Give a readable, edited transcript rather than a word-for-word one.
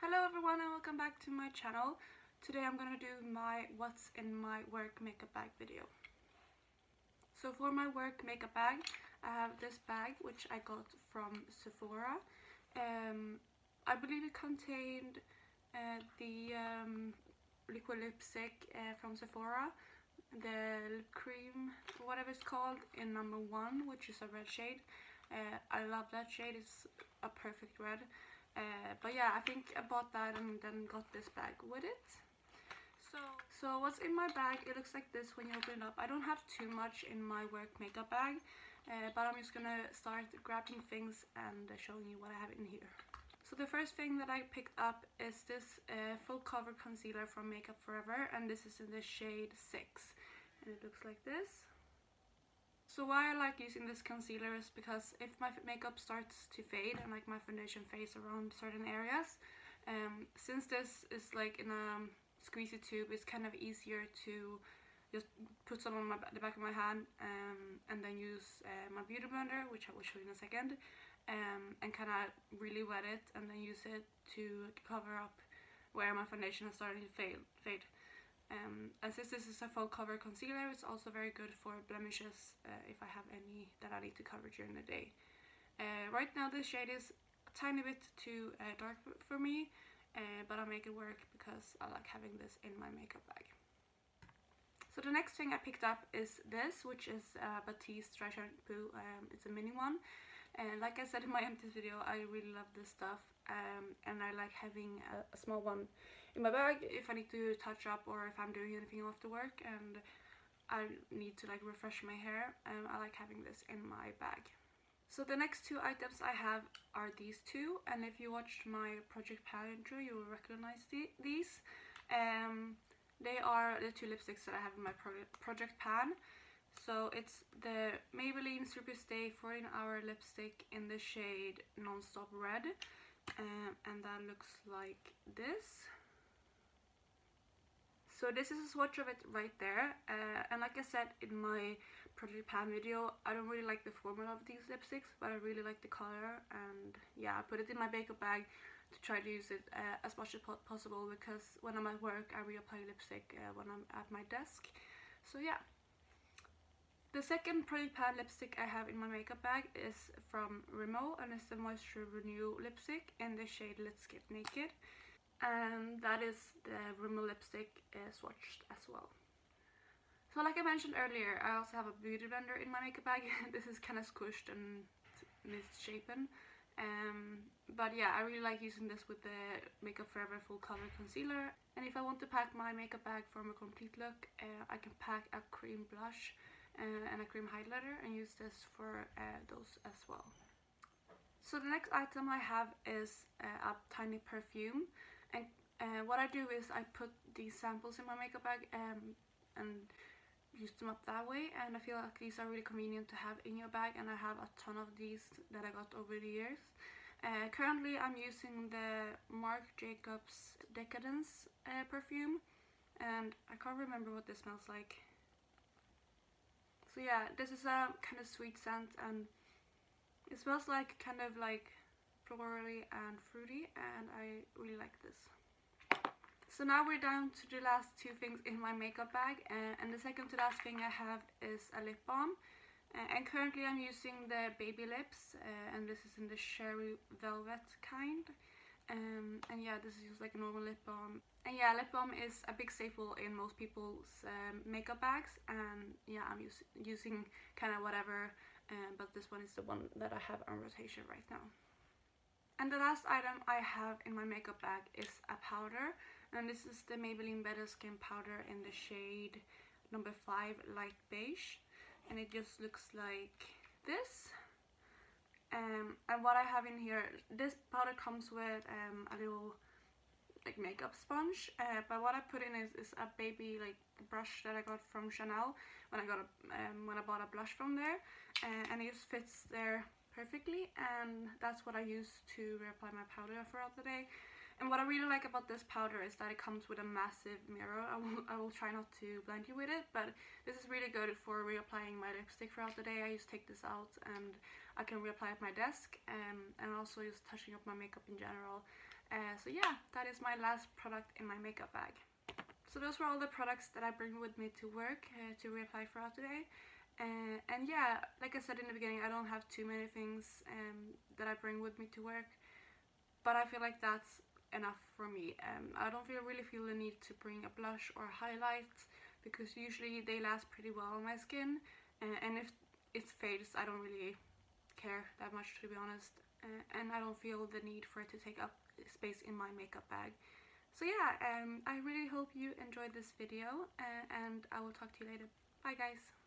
Hello everyone and welcome back to my channel. Today I'm gonna do my what's in my work makeup bag video. So for my work makeup bag, I have this bag which I got from Sephora. I believe it contained the liquid lipstick from Sephora, the lip cream, whatever it's called, in number 1, which is a red shade. I love that shade, it's a perfect red. But yeah, I think I bought that and then got this bag with it. So what's in my bag, it looks like this when you open it up. I don't have too much in my work makeup bag, but I'm just gonna start grabbing things and showing you what I have in here. So the first thing that I picked up is this full cover concealer from Makeup Forever, and this is in the shade 6, and it looks like this. So why I like using this concealer is because if my makeup starts to fade and like my foundation fades around certain areas, since this is like in a squeezy tube, it's kind of easier to just put some on the back of my hand and then use my Beauty Blender, which I will show you in a second, and kind of really wet it and then use it to cover up where my foundation is starting to fade. And since this is a full cover concealer, it's also very good for blemishes if I have any that I need to cover during the day. Right now this shade is a tiny bit too dark for me, but I'll make it work because I like having this in my makeup bag. So the next thing I picked up is this, which is Batiste dry shampoo. It's a mini one, and like I said in my empties video, I really love this stuff, and I like having a small one in my bag if I need to touch up or if I'm doing anything after work and I need to like refresh my hair. I like having this in my bag. So the next two items I have are these two, and if you watched my project palette, you will recognize these. They are the two lipsticks that I have in my project pan. So it's the Maybelline Superstay 14-hour lipstick in the shade Nonstop Red, and that looks like this. So this is a swatch of it right there, and like I said in my project pan video, I don't really like the formula of these lipsticks, but I really like the color, and yeah, I put it in my makeup bag to try to use it as much as possible, because when I'm at work I reapply lipstick when I'm at my desk. So yeah. The second project pan lipstick I have in my makeup bag is from Rimmel, and it's the Moisture Renew lipstick in the shade Let's Get Naked, and that is the Rimmel lipstick swatched as well. So like I mentioned earlier, I also have a Beauty Blender in my makeup bag. This is kind of squished and misshapen, but yeah, I really like using this with the Makeup Forever full cover concealer, and if I want to pack my makeup bag for a complete look, I can pack a cream blush and a cream highlighter and use this for those as well. So the next item I have is a tiny perfume, and what I do is I put these samples in my makeup bag and use them up that way, and I feel like these are really convenient to have in your bag, and I have a ton of these that I got over the years. Currently I'm using the Marc Jacobs Decadence perfume, and I can't remember what this smells like. So yeah, this is a kind of sweet scent, and it smells like kind of like florally and fruity, and I really like this. So now we're down to the last two things in my makeup bag, and the second to last thing I have is a lip balm, and currently I'm using the Baby Lips, and this is in the Sherry Velvet kind, and yeah, this is just like a normal lip balm. And yeah, lip balm is a big staple in most people's makeup bags, and yeah, I'm using kind of whatever, but this one is the one that I have on rotation right now. And the last item I have in my makeup bag is a powder, and this is the Maybelline Better Skin powder in the shade number 5 light beige, and it just looks like this. And what I have in here, this powder comes with a little like makeup sponge, but what I put in is a baby like brush that I got from Chanel when I got when I bought a blush from there, and it just fits there perfectly, and that's what I use to reapply my powder throughout the day. And what I really like about this powder is that it comes with a massive mirror. I will try not to blind you with it, but this is really good for reapplying my lipstick throughout the day. I just take this out and I can reapply at my desk, and also just touching up my makeup in general. So yeah, that is my last product in my makeup bag. So those were all the products that I bring with me to work to reapply throughout the day. And yeah, like I said in the beginning, I don't have too many things that I bring with me to work, but I feel like that's enough for me. I don't really feel the need to bring a blush or highlight, because usually they last pretty well on my skin, and if it fades, I don't really care that much, to be honest, and I don't feel the need for it to take up space in my makeup bag. So yeah, I really hope you enjoyed this video, and I will talk to you later. Bye guys!